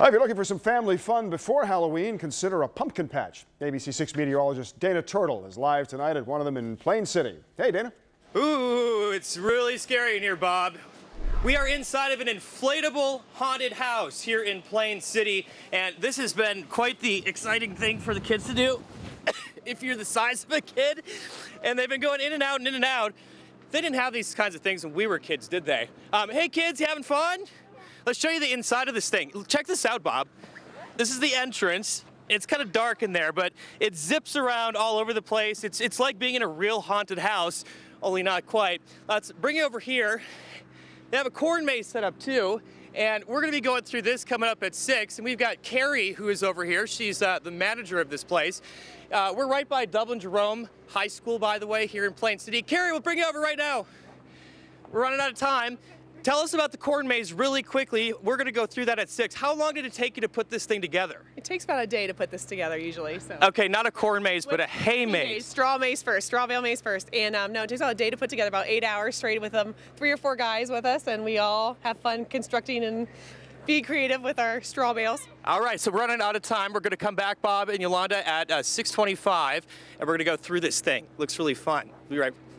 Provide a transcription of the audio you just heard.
If you're looking for some family fun before Halloween, consider a pumpkin patch. ABC6 meteorologist Dana Turtle is live tonight at one of them in Plain City. Hey, Dana. Ooh, it's really scary in here, Bob. We are inside of an inflatable haunted house here in Plain City, and this has been quite the exciting thing for the kids to do if you're the size of a kid. And they've been going in and out and in and out. They didn't have these kinds of things when we were kids, did they? Hey, kids, you having fun? Let's show you the inside of this thing. Check this out, Bob. This is the entrance. It's kind of dark in there, but it zips around all over the place. It's like being in a real haunted house, only not quite. Let's bring it over here. They have a corn maze set up too, and we're going to be going through this coming up at 6. And we've got Carrie, who is over here. She's the manager of this place. We're right by Dublin Jerome High School, by the way, here in Plain City. Carrie, we'll bring you over right now. We're running out of time. Tell us about the corn maze really quickly. We're going to go through that at 6. How long did it take you to put this thing together? It takes about a day to put this together usually. So. Okay, not a corn maze, but a hay maze. Straw maze first, straw bale maze first. And no, it takes about a day to put together, about 8 hours straight with them, 3 or 4 guys with us, and we all have fun constructing and be creative with our straw bales. All right, so we're running out of time. We're going to come back, Bob and Yolanda, at 6:25, and we're going to go through this thing. Looks really fun. We'll be right back.